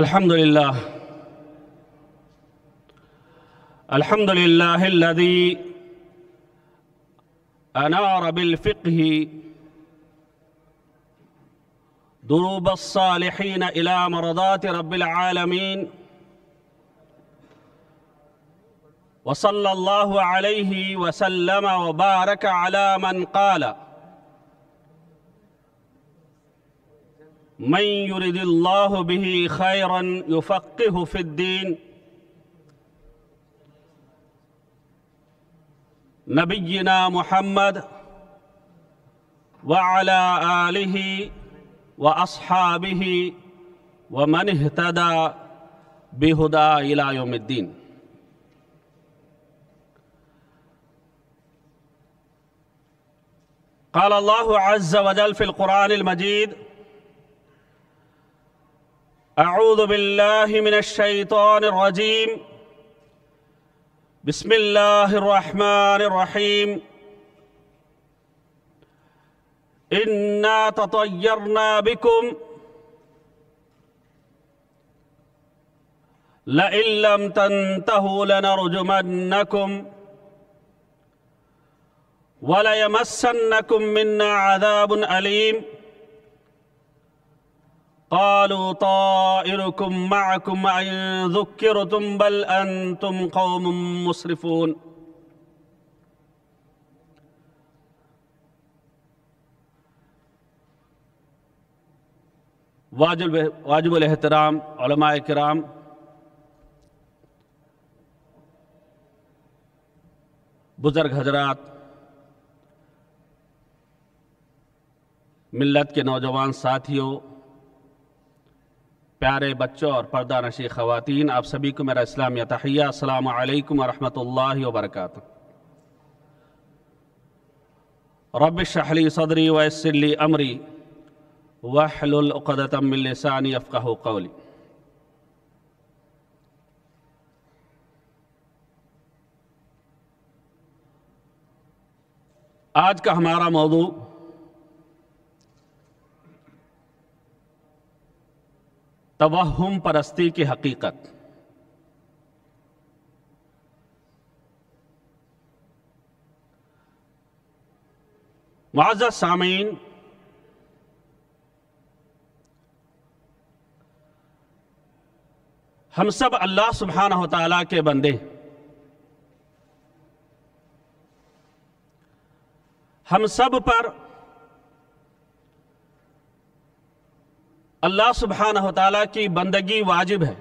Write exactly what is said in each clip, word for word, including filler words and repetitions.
अल्हम्दुलिल्लाह अल्हम्दुलिल्लाहिल्लज़ी अनार बिल्फ़िक़्हि दुरूबस्सालिहीन इला मरदाति रब्बिल आलमीन वसल्लल्लाहु अलैहि वसल्लम वबारक अला मन क़ाल मन युरिदिल्लाहु बिही खैरन युफ़क़्क़िहु फ़िद्दीन नबिय्यिना मुहम्मद व अला आलिही व अस्हाबिही व मन इह्तदा बिहुदा इला यौमिद्दीन। قال الله عز وجل في القرآن المجيد: أعوذ بالله من الشيطان الرجيم بسم الله الرحمن الرحيم إنا تطيرنا بكم لئن لم تنتهوا لنرجمنكم وَلَيَمَسَّنَّكُمْ مِنَّا عَذَابٌ أَلِيمٌ قَالُوا طَائِرُكُمْ مَعَكُمْ إِنْ ذُكِّرْتُمْ بَلْ أَنْتُمْ قَوْمٌ مُسْرِفُونَ वाजिब एहतराम उलमाए किराम, बुजुर्ग हजरात, मिल्लत के नौजवान साथियों, प्यारे बच्चों और पर्दानशी ख़वातीन, आप सभी को मेरा इस्लामी तहिया, अस्सलामु अलैकुम वरहमतुल्लाहि वबरकातुह। रब्बि इश्रह ली सदरी व यस्सिर ली अमरी वहलुल उक़दतम मिन लिसानी यफ़क़हू क़ौली। आज का हमारा मौजू तवहम परस्ती की हकीकत। मुआज़्ज़ज़ सामीन, हम सब अल्लाह सुब्हानहु व तआला के बंदे, हम सब पर अल्लाह सुब्हानहु व तआला की बंदगी वाजिब है।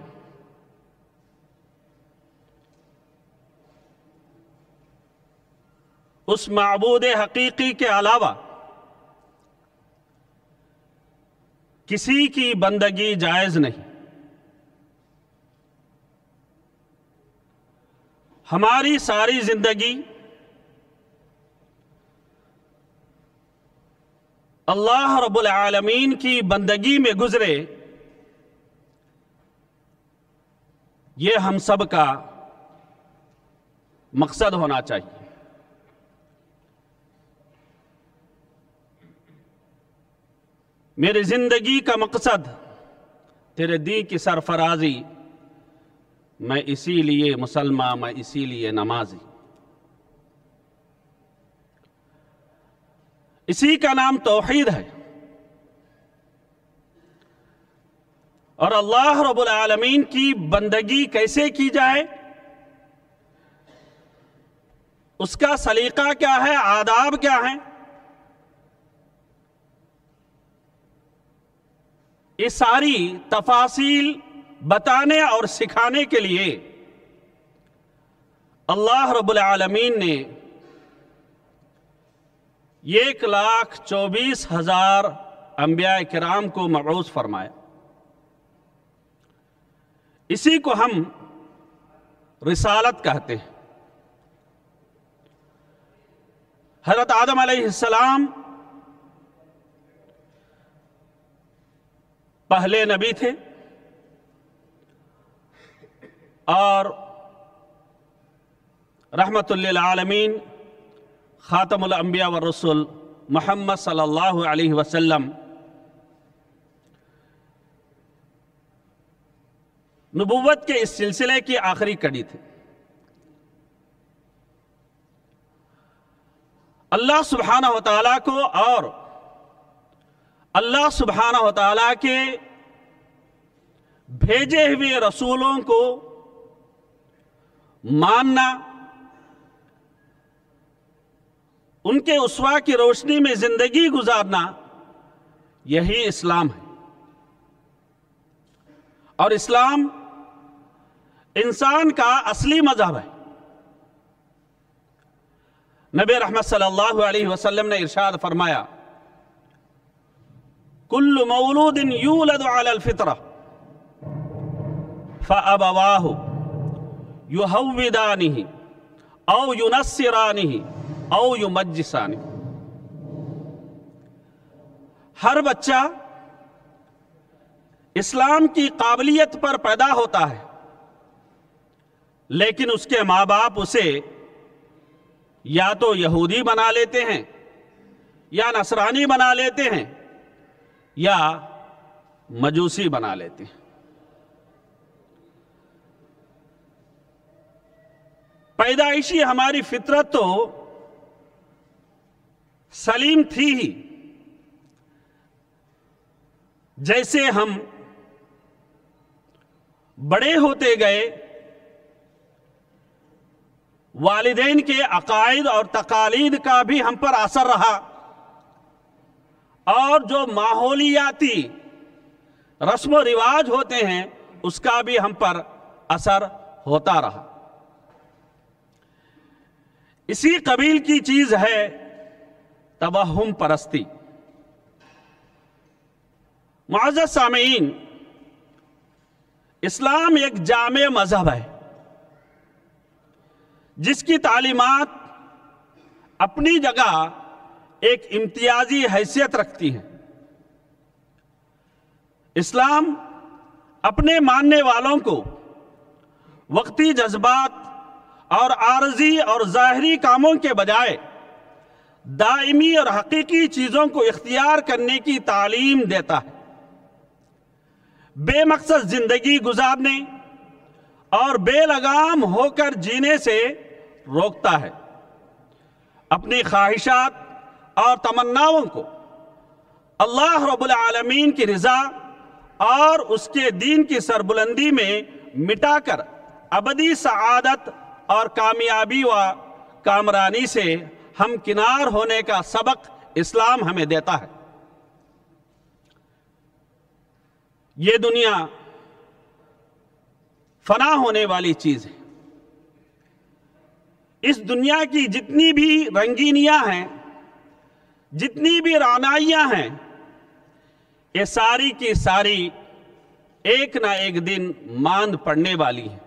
उस माबूद हकीकी के अलावा किसी की बंदगी जायज नहीं। हमारी सारी जिंदगी अल्लाह रब्बुल आलमीन की बंदगी में गुजरे, ये हम सब का मकसद होना चाहिए। मेरी जिंदगी का मकसद तेरे दीन की सरफराजी, मैं इसीलिए मुसलमान, मैं इसीलिए नमाजी। इसी का नाम तौहीद है। और अल्लाह रब्बुल आलमीन की बंदगी कैसे की जाए, उसका सलीका क्या है, आदाब क्या है, ये सारी तफासील बताने और सिखाने के लिए अल्लाह रब्बुल आलमीन ने एक लाख चौबीस हजार अम्बिया किराम को मबऊस फरमाया। इसी को हम रिसालत कहते हैं। हजरत आदम अलैहिस्सलाम पहले नबी थे और रहमतुल्लिल आलमीन खातमुल अंबिया व रसूल मोहम्मद सल्लल्लाहु अलैहि वसल्लम नबुव्वत के इस सिलसिले की आखिरी कड़ी थी। अल्लाह सुब्हानहु व तआला को और अल्लाह सुब्हानहु व तआला के भेजे हुए रसूलों को मानना, उनके उस्वा की रोशनी में जिंदगी गुजारना, यही इस्लाम है। और इस्लाम इंसान का असली मजहब है। नबी रहमत सल्लल्लाहु अलैहि वसल्लम ने इरशाद फरमाया, कुल्लु मौलूदिन यूलदु अला फितरा फ़अबवाहु युहव्विदानिही औ युनस्सिरानिही औ युमज्जिसानिही। हर बच्चा इस्लाम की काबिलियत पर पैदा होता है, लेकिन उसके माँ बाप उसे या तो यहूदी बना लेते हैं, या नसरानी बना लेते हैं, या मजूसी बना लेते हैं। पैदाइशी हमारी फितरत तो सलीम थी ही, जैसे हम बड़े होते गए वालिदैन के अकायद और तकालीद का भी हम पर असर रहा, और जो माहौलियाती रस्म व रिवाज होते हैं उसका भी हम पर असर होता रहा। इसी कबील की चीज है तवहुम परस्ती। मुअज़्ज़ज़ सामीईन, इस्लाम एक जामे मजहब है जिसकी तालीमात अपनी जगह एक इम्तियाजी हैसियत रखती है। इस्लाम अपने मानने वालों को वक्ती जज्बात और आरजी और ज़ाहरी कामों के बजाय दायमी और हकीकी चीज़ों को इख्तियार करने की तालीम देता है। बेमकसद जिंदगी गुजारने और बेलगाम होकर जीने से रोकता है। अपनी ख्वाहिशात और तमन्नाओं को अल्लाह रब्बुल आलमीन की रज़ा और उसके दीन की सरबुलंदी में मिटाकर अबदी सआदत और कामयाबी व कामरानी से हमकिनार होने का सबक इस्लाम हमें देता है। ये दुनिया फना होने वाली चीज है। इस दुनिया की जितनी भी रंगीनियां हैं, जितनी भी रानाइयां हैं, ये सारी की सारी एक ना एक दिन मांद पड़ने वाली है।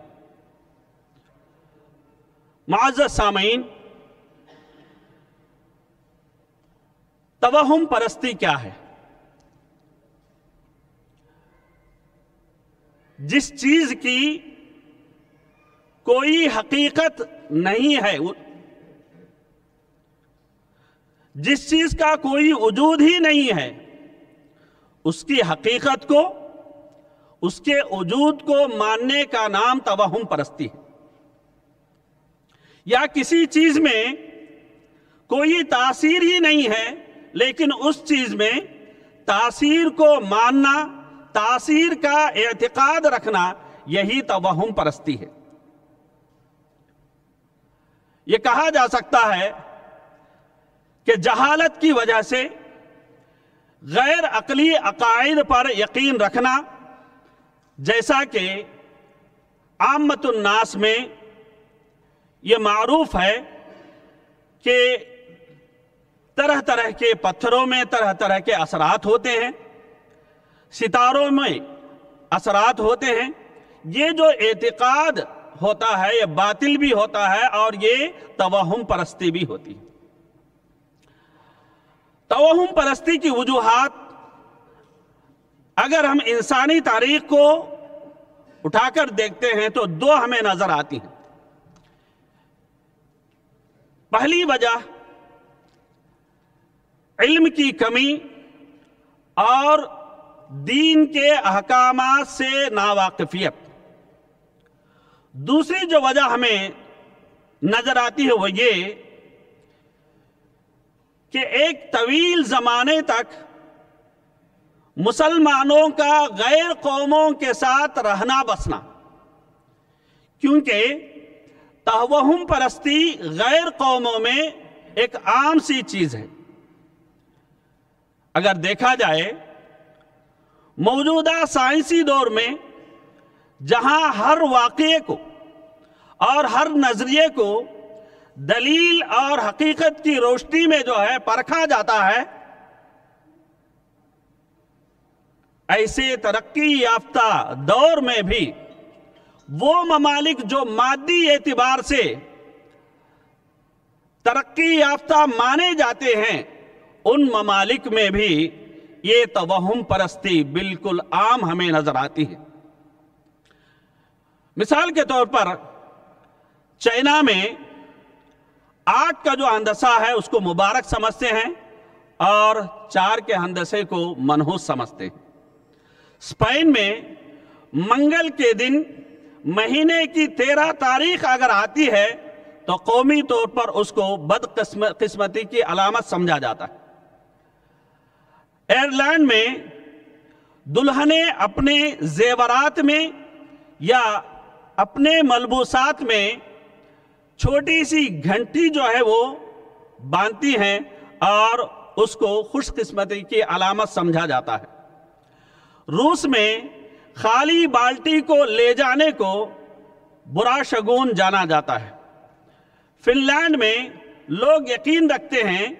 मुअज़्ज़ज़ सामीईन, तवहुम परस्ती क्या है? जिस चीज की कोई हकीकत नहीं है, जिस चीज का कोई वजूद ही नहीं है, उसकी हकीकत को, उसके वजूद को मानने का नाम तवहुम परस्ती है। या किसी चीज में कोई तासीर ही नहीं है, लेकिन उस चीज में तासीर को मानना, तासीर का एतिकाद रखना, यही तवहुम परस्ती है। यह कहा जा सकता है कि जहालत की वजह से गैर अकली अकायद पर यकीन रखना, जैसा कि आमतुन्नास में यह मारूफ है कि तरह तरह के पत्थरों में तरह तरह के असरात होते हैं, सितारों में असरात होते हैं। ये जो एतिकाद होता है ये बातिल भी होता है और ये तवहुम परस्ती भी होती है। तवहुम परस्ती की वजूहात अगर हम इंसानी तारीख को उठाकर देखते हैं तो दो हमें नजर आती हैं। पहली वजह इल्म की कमी और दीन के अहकामात से नावाकिफियत। दूसरी जो वजह हमें नजर आती है वो ये कि एक तवील जमाने तक मुसलमानों का गैर कौमों के साथ रहना बसना, क्योंकि तहवहुम परस्ती गैर कौमों में एक आम सी चीज है। अगर देखा जाए मौजूदा साइंसी दौर में जहां हर वाक़े को और हर नजरिए को दलील और हकीकत की रोशनी में जो है परखा जाता है, ऐसे तरक्की याफ्ता दौर में भी वो ममालिक जो मादी एतिबार से तरक्की याफ्ता माने जाते हैं, उन ममालिक में भी ये तवहम परस्ती बिल्कुल आम हमें नजर आती है। मिसाल के तौर पर चाइना में आठ का जो हंदसा है उसको मुबारक समझते हैं और चार के हंदसे को मनहूस समझते हैं। स्पेन में मंगल के दिन महीने की तेरह तारीख अगर आती है तो कौमी तौर पर उसको बदकिस्मती की अलामत समझा जाता है। आयरलैंड में दुल्हनें अपने जेवरात में या अपने मलबूसात में छोटी सी घंटी जो है वो बांधती हैं और उसको खुशकिस्मती की अलामत समझा जाता है। रूस में खाली बाल्टी को ले जाने को बुरा शगुन जाना जाता है। फिनलैंड में लोग यकीन रखते हैं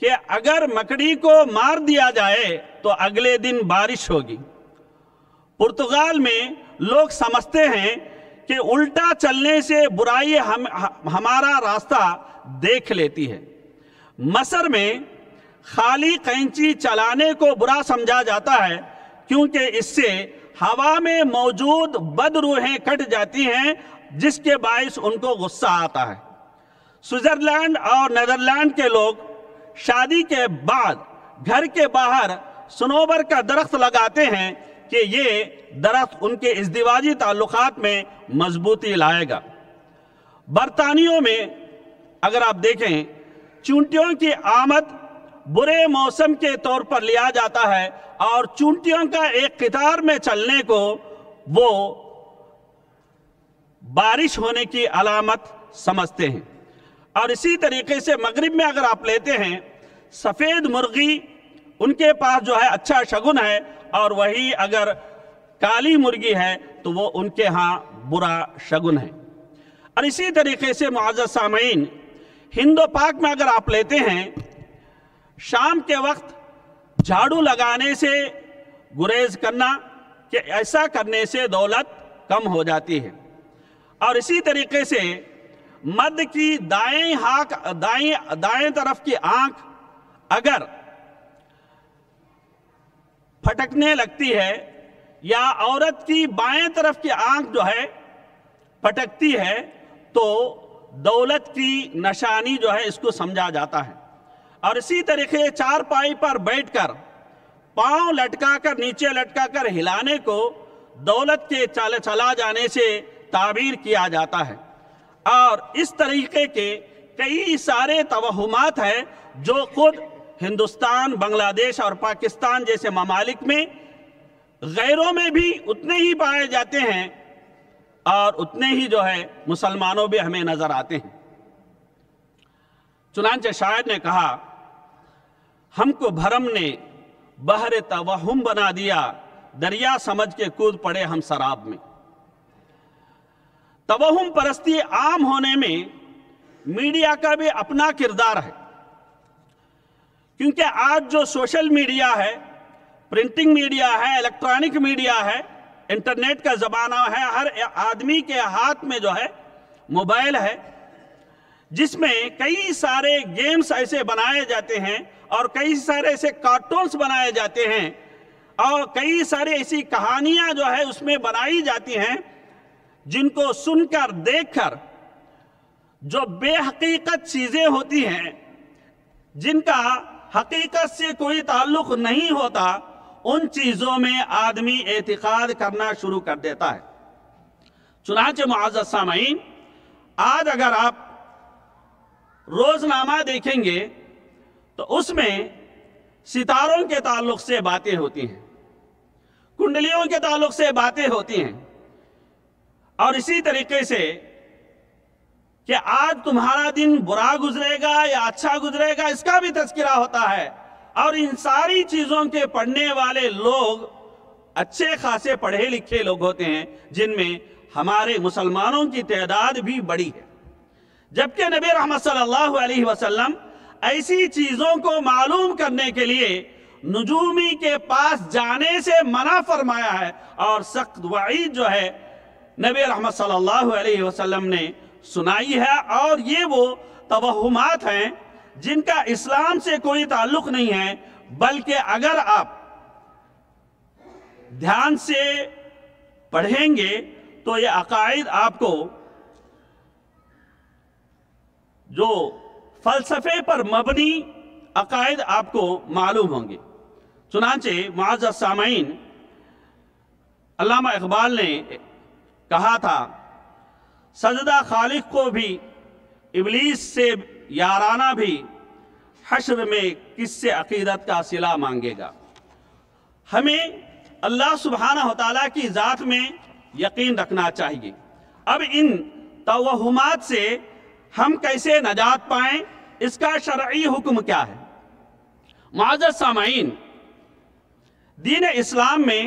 कि अगर मकड़ी को मार दिया जाए तो अगले दिन बारिश होगी। पुर्तगाल में लोग समझते हैं कि उल्टा चलने से बुराई हम हमारा रास्ता देख लेती है। मसर में खाली कैंची चलाने को बुरा समझा जाता है क्योंकि इससे हवा में मौजूद बदरूहें कट जाती हैं जिसके बायस उनको गुस्सा आता है। स्विट्जरलैंड और नीदरलैंड के लोग शादी के बाद घर के बाहर सनोबर का दरख्त लगाते हैं कि ये दरख्त उनके इज़दिवाजी ताल्लुकात में मजबूती लाएगा। बरतानियों में अगर आप देखें चींटियों की आमद बुरे मौसम के तौर पर लिया जाता है और चींटियों का एक कतार में चलने को वो बारिश होने की अलामत समझते हैं। और इसी तरीके से मगरिब में अगर आप लेते हैं सफ़ेद मुर्गी, उनके पास जो है अच्छा शगुन है और वही अगर काली मुर्गी है तो वो उनके यहाँ बुरा शगुन है। और इसी तरीके से मुआज़्ज़ज़ सामीन हिंदो पाक में अगर आप लेते हैं शाम के वक्त झाड़ू लगाने से गुरेज करना कि ऐसा करने से दौलत कम हो जाती है। और इसी तरीके से मर्द की दाएं हाथ दाएं दाएं तरफ की आंख अगर फटकने लगती है या औरत की बाएं तरफ की आंख जो है फटकती है तो दौलत की निशानी जो है इसको समझा जाता है। और इसी तरीके चारपाई पर बैठकर पांव लटका कर नीचे लटका कर हिलाने को दौलत के चले चला जाने से ताबीर किया जाता है। और इस तरीके के कई सारे तवहुमात हैं जो खुद हिंदुस्तान, बांग्लादेश और पाकिस्तान जैसे ममालिक में गैरों में भी उतने ही पाए जाते हैं और उतने ही जो है मुसलमानों भी हमें नजर आते हैं। चुनांचे शायर ने कहा, हमको भरम ने बहरे तवहुम बना दिया, दरिया समझ के कूद पड़े हम शराब में। तवहुम परस्ती आम होने में मीडिया का भी अपना किरदार है, क्योंकि आज जो सोशल मीडिया है, प्रिंटिंग मीडिया है, इलेक्ट्रॉनिक मीडिया है, इंटरनेट का ज़माना है, हर आदमी के हाथ में जो है मोबाइल है, जिसमें कई सारे गेम्स ऐसे बनाए जाते हैं और कई सारे ऐसे कार्टून्स बनाए जाते हैं और कई सारे ऐसी कहानियां जो है उसमें बनाई जाती हैं जिनको सुनकर देखकर जो बेहकीकत चीज़ें होती हैं, जिनका हकीकत से कोई ताल्लुक नहीं होता, उन चीज़ों में आदमी एतिकाद करना शुरू कर देता है। चुनांचे मुआज़्ज़ज़ सामाईन, आज अगर आप रोज़नामा देखेंगे तो उसमें सितारों के ताल्लुक से बातें होती हैं, कुंडलियों के ताल्लुक से बातें होती हैं। और इसी तरीके से कि आज तुम्हारा दिन बुरा गुजरेगा या अच्छा गुजरेगा, इसका भी तज़किरा होता है। और इन सारी चीज़ों के पढ़ने वाले लोग अच्छे खासे पढ़े लिखे लोग होते हैं, जिनमें हमारे मुसलमानों की तादाद भी बड़ी है। जबकि नबी रहमत सल्लल्लाहु अलैहि वसल्लम ऐसी चीज़ों को मालूम करने के लिए नुजूमी के पास जाने से मना फरमाया है, और सख्त वईद जो है नबी रहमत सल्लल्लाहु अलैहि वसल्लम ने सुनाई है। और ये वो तवहुमात हैं जिनका इस्लाम से कोई ताल्लुक नहीं है, बल्कि अगर आप ध्यान से पढ़ेंगे तो ये अकायद आपको जो फलसफे पर मबनी अकायद आपको मालूम होंगे। चुनांचे मुअज़्ज़ज़ सामाईन, अल्लामा इकबाल ने कहा था, सजदा खालिक को भी इबलीस से याराना भी हश्र में किससे अकीदत का सिला मांगेगा। हमें अल्लाह सुब्हाना हु तआला की ज़ात में यकीन रखना चाहिए। अब इन तवहुमात से हम कैसे नजात पाएं, इसका शरई हुक्म क्या है। मुअज़्ज़ज़ सामाईन, दीन इस्लाम में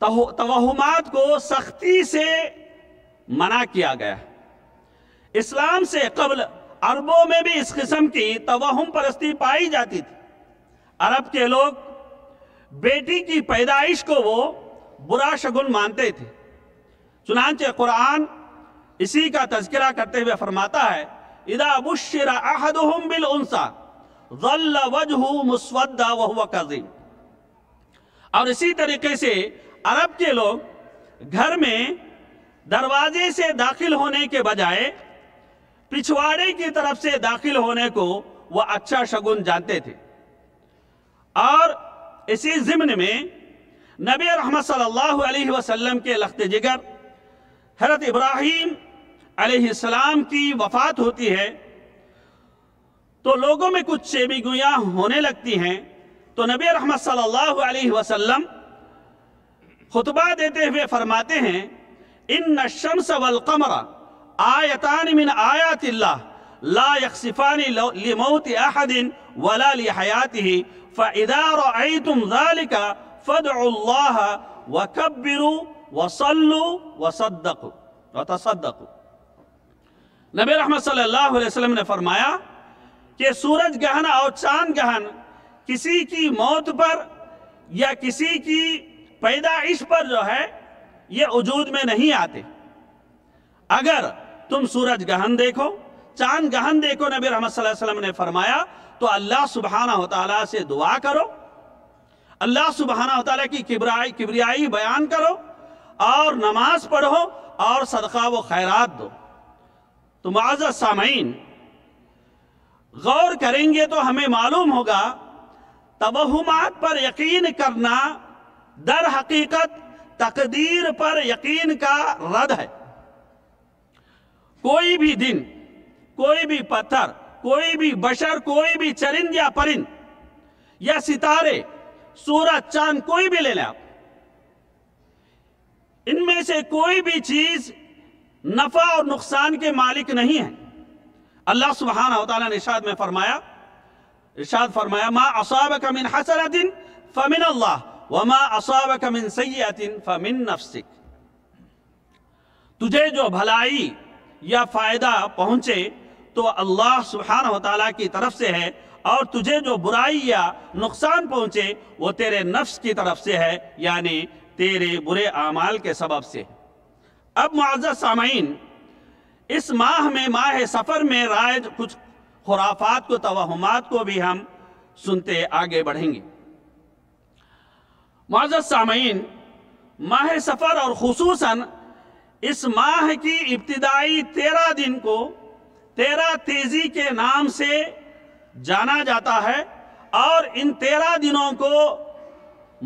तवहुमात को सख्ती से मना किया गया। इस्लाम से कबल अरबों में भी इस किस्म की तवहम परस्ती पाई जाती थी। अरब के लोग बेटी की पैदाइश को वो बुरा शगुन मानते थे। चुनांचे कुरान इसी का तज़किरा करते हुए फरमाता है, इदा बुश्शिर अहदुहुम बिल उन्सा ज़ल्ल वजहु मुस्वद्दा व हुवा कज़ीम। और इसी तरीके से अरब के लोग घर में दरवाजे से दाखिल होने के बजाय पिछवाड़े की तरफ से दाखिल होने को वह अच्छा शगुन जानते थे। और इसी ज़िम्न में नबी रहमत सल्लल्लाहु अलैहि वसल्लम के लख्ते जिगर हज़रत इब्राहीम अलैहिस्सलाम की वफ़ात होती है तो लोगों में कुछ चेबीगुयाँ होने लगती हैं। तो नबी रहमत सल्लल्लाहु अलैहि वसल्लम खुतबा देते हुए फरमाते हैं, इन्ना शम्स वल क़मरा आयतान मिन आयातिल्लाह ला यखसिफानी लिमौति अहदिन वला लिहयातिही फ़इज़ा रअयतुम ज़ालिका फ़दउल्लाह वकब्बिरू वसल्लू वसद्दकू वतसद्दकू। नबी रहमत सल्लल्लाहु अलैहि वसल्लम ने फरमाया कि सूरज गहन और चांद गहन किसी की मौत पर या किसी की पैदाइश पर जो है ये वजूद में नहीं आते। अगर तुम सूरज गहन देखो, चांद गहन देखो, नबी रहमत सल्लल्लाहु अलैहि वसल्लम ने फरमाया, तो अल्लाह सुब्हाना हु तआला से दुआ करो, अल्लाह सुब्हाना हु तआला की किबराई किबरियाई बयान करो, और नमाज पढ़ो, और सदका व खैरात दो। तो मुअज़्ज़ज़ सामाईन, गौर करेंगे तो हमें मालूम होगा तवहुमात पर यकीन करना दर हकीकत तकदीर पर यकीन का रद है। कोई भी दिन, कोई भी पत्थर, कोई भी बशर, कोई भी चरिंद या परिंद या सितारे, सूरज, चांद, कोई भी ले लें आप, इनमें से कोई भी चीज नफा और नुकसान के मालिक नहीं है। अल्लाह सुब्हाना हु तआला ने इरशाद में फरमाया इरशाद फरमाया मा असाबक मिन हसनतिन फमिन अल्लाह वमा असाबक मिन सय्यतिन फमिन नफ्सिक। तुझे जो भलाई या फायदा पहुंचे तो अल्लाह सुब्हाना हु तआला की तरफ से है, और तुझे जो बुराई या नुकसान पहुंचे वो तेरे नफ्स की तरफ से है, यानी तेरे बुरे आमाल के सबब से। अब मुअज़्ज़ज़ सामाईन, इस माह में, माह सफ़र में राइज कुछ खुराफात को, तवहुमात को भी हम सुनते आगे बढ़ेंगे। मुअज़्ज़ज़ सामाईन, माह सफ़र और खुसूसन इस माह की इब्तिदाई तेरह दिन को तेरह तेज़ी के नाम से जाना जाता है, और इन तेरह दिनों को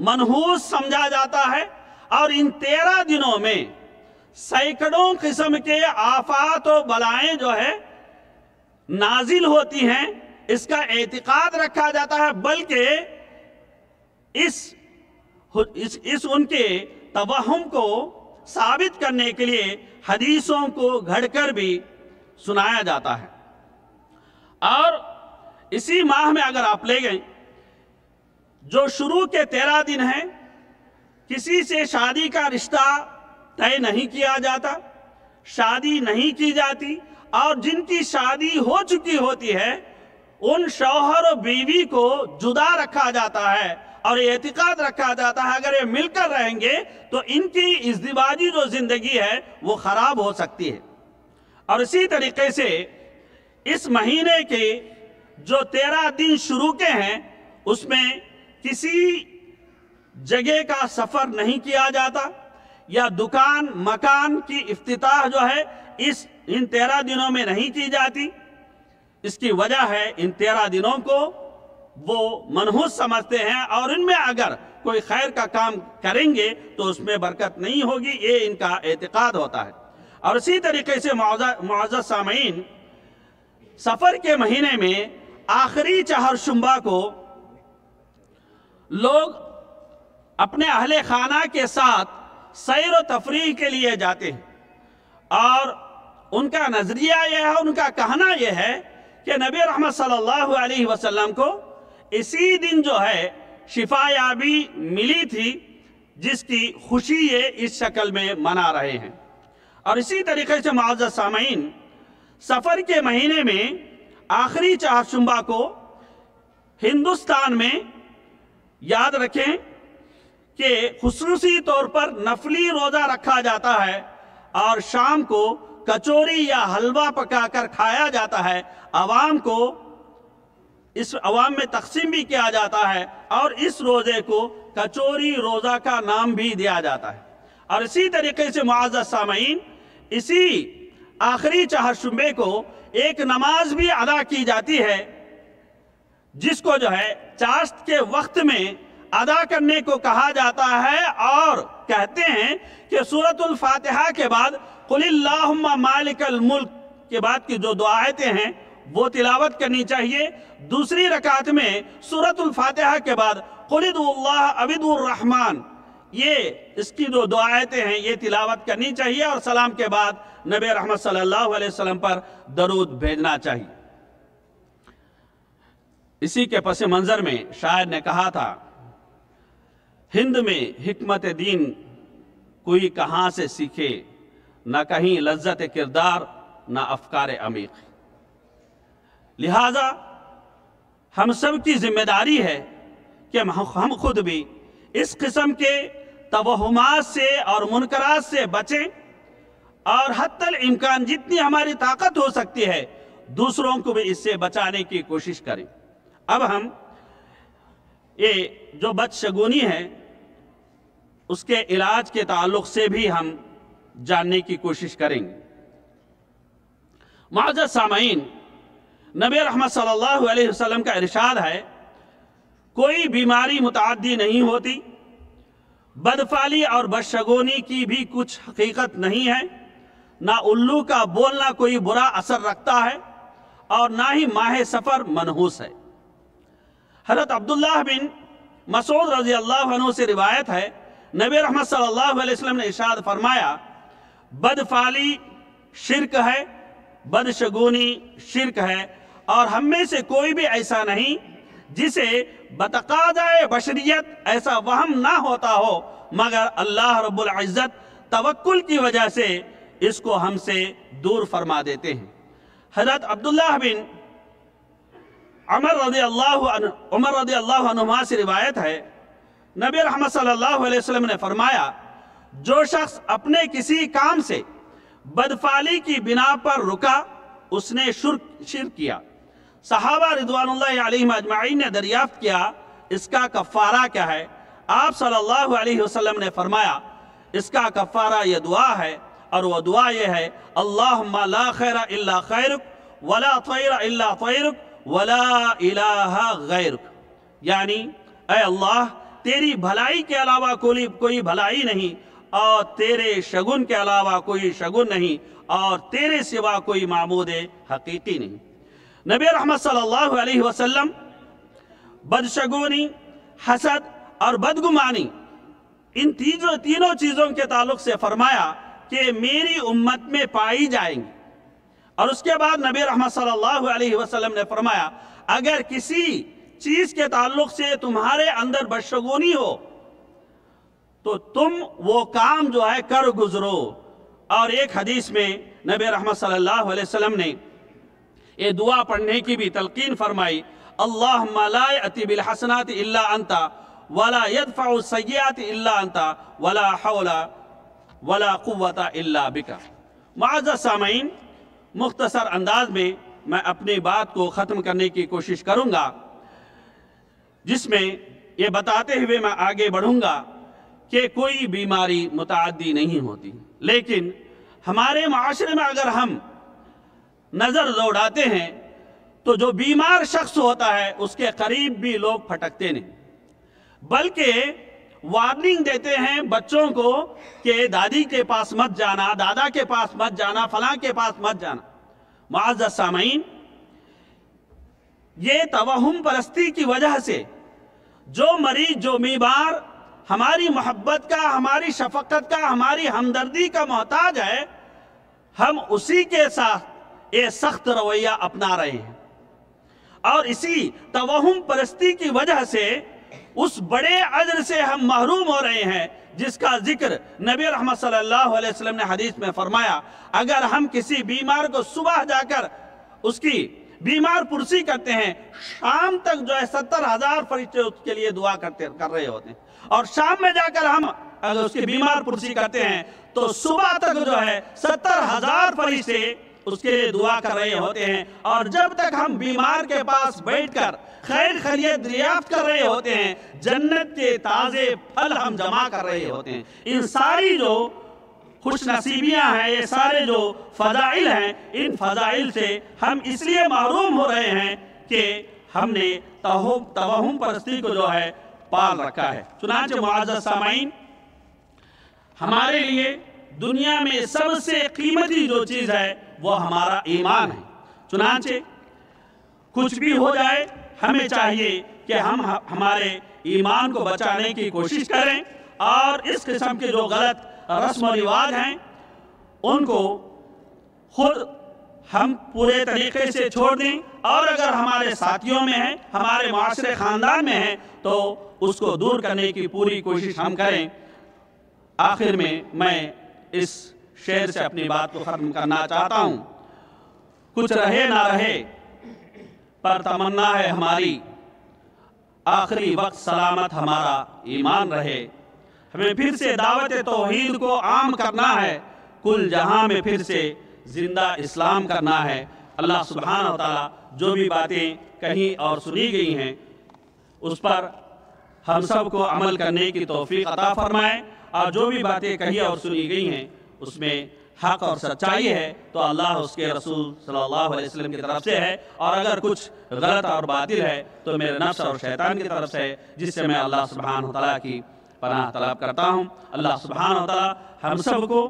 मनहूस समझा जाता है। और इन तेरह दिनों में सैकड़ों किस्म के आफात और बलाएं जो है नाजिल होती हैं, इसका एतिकाद रखा जाता है। बल्कि इस इस इस उनके तवहम को साबित करने के लिए हदीसों को घड़कर भी सुनाया जाता है। और इसी माह में अगर आप ले गए, जो शुरू के तेरह दिन हैं, किसी से शादी का रिश्ता तय नहीं किया जाता, शादी नहीं की जाती, और जिनकी शादी हो चुकी होती है उन शौहर और बीवी को जुदा रखा जाता है और ये एतिकाद रखा जाता है अगर ये मिलकर रहेंगे तो इनकी इज़्दिवाजी जो जिंदगी है वो खराब हो सकती है। और इसी तरीके से इस महीने के जो तेरह दिन शुरू के हैं उसमें किसी जगह का सफर नहीं किया जाता या दुकान मकान की इफ्तिताह जो है इस इन तेरह दिनों में नहीं की जाती। इसकी वजह है इन तेरह दिनों को वो मनहूस समझते हैं और इनमें अगर कोई खैर का काम करेंगे तो उसमें बरकत नहीं होगी, ये इनका एतिकाद होता है। और इसी तरीके से मुअज़्ज़ज़ सामीन, सफ़र के महीने में आखिरी चहरशुम्बा को लोग अपने अहले खाना के साथ सैर व तफरीह के लिए जाते हैं और उनका नज़रिया यह है, उनका कहना यह है कि नबी रहमत सल्लल्लाहु अलैहि वसल्लम को इसी दिन जो है शिफायाबी मिली थी, जिसकी खुशी ये इस शक्ल में मना रहे हैं। और इसी तरीके से मुअज़्ज़ज़ सामीन, सफ़र के महीने में आखिरी चहरशुम्बा को हिंदुस्तान में याद रखें कि खुसूसी तौर पर नफली रोज़ा रखा जाता है और शाम को कचौरी या हलवा पकाकर खाया जाता है। आवाम को इस आवाम में तकसीम भी किया जाता है और इस रोज़े को कचौरी रोज़ा का नाम भी दिया जाता है। और इसी तरीके से मुअज़्ज़ज़ सामीन, इसी आखिरी चहरशुम्बे को एक नमाज भी अदा की जाती है जिसको जो है चाश्त के वक्त में अदा करने को कहा जाता है। और कहते हैं कि सूरतुल फातिहा के बाद कुलिल्लाहुम्मा मालिकल मुल्क के बाद की जो दुआ आयते हैं वो तिलावत करनी चाहिए। दूसरी रकात में सूरतुल फातिहा के बाद कुलिल्लाह अबिदुर रहमान, ये इसकी जो दुआ आयते हैं ये तिलावत करनी चाहिए और सलाम के बाद नबी रहमत सल्लल्लाहु अलैहि वसल्लम पर दरूद भेजना चाहिए। इसी के पस मंज़र में शायर ने कहा था, हिंद में हिकमत दीन कोई कहाँ से सीखे, ना कहीं लज्जत किरदार ना अफकार अमीक। लिहाजा हम सब की जिम्मेदारी है कि हम खुद भी इस किस्म के तवहुमात से और मुनकरात से बचें और हत्तल इम्कान जितनी हमारी ताकत हो सकती है दूसरों को भी इससे बचाने की कोशिश करें। अब हम ये जो बदशगुनी है उसके इलाज के ताल्लुक से भी हम जानने की कोशिश करेंगे। मुअज़्ज़ज़ सामीन, नबी रहमत सल्लल्लाहु अलैहि वसल्लम का इरशाद है, कोई बीमारी मुताअद्दी नहीं होती, बदफाली और बदशगुनी की भी कुछ हकीकत नहीं है, ना उल्लू का बोलना कोई बुरा असर रखता है और ना ही माह सफ़र मनहूस है। हज़रत अब्दुल्लाह बिन मसूद रज़ी अल्लाह अन्हु से रिवायत है, नबी रहमत सल्लल्लाहु अलैहि वसल्लम ने इरशाद फरमाया, बदफाली शिरक है, बदशगुनी शिरक है और हम में से कोई भी ऐसा नहीं जिसे बतकाज़ाए बशरियत ऐसा वहम ना होता हो, मगर अल्लाह रब्बुल इज़्ज़त तवक्कुल की वजह से इसको हमसे दूर फरमा देते हैं। हज़रत अब्दुल्लाह बिन उमर रज़ी अल्लाहु अन्हु उमर रज़ी अल्लाहु अन्हुमा से रिवायत है, नबी रहमत सल्लल्लाहु अलैहि वसल्लम ने फरमाया, जो शख्स अपने किसी काम से बदफाली की बिना पर रुका उसने शिर्क शिर्क किया। सहाबा रिज़वानुल्लाहि अलैहिम अजमाइन ने दरियाफ्त किया, इसका कफ़ारा क्या है? आप सल्लल्लाहु अलैहि वसल्लम ने फरमाया, इसका कफ़ारा यह दुआ है और वह दुआ यह है, अल्लाहुम्मा ला खैरा इल्ला खैरुक वला तैरा इल्ला तैरुक वला इलाहा गैरुक। यानी ऐ अल्लाह, तेरी भलाई के अलावा कोई कोई भलाई नहीं और तेरे शगुन के अलावा कोई शगुन नहीं और तेरे सिवा कोई मामूद हकीकी नहीं। नबी रहमत सल्लल्लाहु अलैहि वसल्लम बदशगुनी, हसद और बदगुमानी इन तीनों तीनों चीज़ों के ताल्लुक से फरमाया कि मेरी उम्मत में पाई जाएंगी। और उसके बाद नबी रहमत सल्लल्लाहु अलैहि वसल्लम ने फरमाया अगर किसी चीज़ के ताल्लुक से तुम्हारे अंदर बदशगुनी हो तो तुम वो काम जो है कर गुजरो। और एक हदीस में नबी रहमत सल्लल्लाहु अलैहि वसल्लम ने ये दुआ पढ़ने की भी तलकीन फरमाई, अल्लाहुम्मा ला याति बिल हसनाति इल्ला अंता वला यदफउ सय्याति इल्ला अंता वला हौला वला कुव्वता इल्ला बिका। मुअज़्ज़ज़ सामीन, मुख्तसर अंदाज में मैं अपनी बात को ख़त्म करने की कोशिश करूँगा, जिसमें ये बताते हुए मैं आगे बढ़ूँगा कि कोई बीमारी मुताअद्दी नहीं होती, लेकिन हमारे माशरे में अगर हम नज़र दौड़ाते हैं तो जो बीमार शख्स होता है उसके करीब भी लोग फटकते नहीं, बल्कि वार्निंग देते हैं बच्चों को कि दादी के पास मत जाना, दादा के पास मत जाना, फलां के पास मत जाना। मुअज़्ज़ज़ सामीन, ये तवहम परस्ती की वजह से जो मरीज जो बीमार हमारी मोहब्बत का, हमारी शफकत का, हमारी हमदर्दी का मोहताज है, हम उसी के साथ ये सख्त रवैया अपना रहे हैं। और इसी तवहम परस्ती की वजह से उस बड़े अजर से हम महरूम हो रहे हैं जिसका जिक्र नबी रहमत सल्लल्लाहु अलैहि वसल्लम ने हदीस में फरमाया अगर हम किसी बीमार को सुबह जाकर उसकी बीमार पुरसी करते हैं, शाम तक जो है सत्तर हजार फरिश्ते उसके लिए दुआ करते कर रहे होते हैं, और शाम में जाकर हम अगर उसकी बीमार पुरसी करते हैं तो सुबह तक जो है सत्तर हजार फरिश्ते उसके लिए दुआ कर रहे होते हैं। और जब तक हम बीमार के पास बैठकर खैर खैरियत दरियाफ्त कर रहे होते हैं, जन्नत के ताज़े फल हम जमा कर रहे होते हैं। इन सारी जो खुशनसीबियां हैं, ये सारे जो फजाइल हैं, इन फजाइल से हम इसलिए महरूम हो रहे हैं कि हमने तवहम परस्ती को जो है पाल रखा है। चुनांचे मुअज़्ज़ज़ सामीन, हमारे लिए दुनिया में सबसे कीमती जो चीज़ है वो हमारा ईमान है। चुनांचे कुछ भी हो जाए हमें चाहिए कि हम हमारे ईमान को बचाने की कोशिश करें और इस किस्म के जो गलत रस्म रिवाज हैं उनको खुद हम पूरे तरीके से छोड़ दें। और अगर हमारे साथियों में है, हमारे माशरे ख़ानदान में है, तो उसको दूर करने की पूरी कोशिश हम करें। आखिर में मैं इस शेर से अपनी बात को खत्म करना चाहता हूँ, कुछ रहे ना रहे पर तमन्ना है हमारी, आखिरी वक्त सलामत हमारा ईमान रहे। हमें फिर से दावत तौहीद को आम करना है, कुल जहां में फिर से जिंदा इस्लाम करना है। अल्लाह सुब्हान व तआला जो भी बातें कहीं और सुनी गई हैं उस पर हम सब को अमल करने की तौफीक अता फरमाए, और जो भी बातें कहीं और सुनी गई हैं उसमें हक और सच्चाई है तो अल्लाह उसके रसूल सल्लल्लाहु अलैहि वसल्लम की तरफ से है, और अगर कुछ गलत और बातिल है तो मेरे नफ्स और शैतान की तरफ से है, जिससे मैं अल्लाह सुब्हानहु तआला की पनाह तलब करता हूँ। अल्लाह सुब्हानहु तआला हम सब को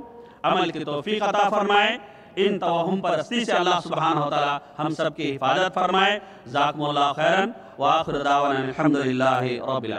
अमल की तौफीक अता फरमाए, इन तवहम परस्ती से अल्लाह सुब्हानहु तआला हम सब की हिफाजत फरमाए। ज़ाकुमुल्लाह खैरन व आखिर दावाना अल्हम्दुलिल्लाहि रब्बिल आलमीन।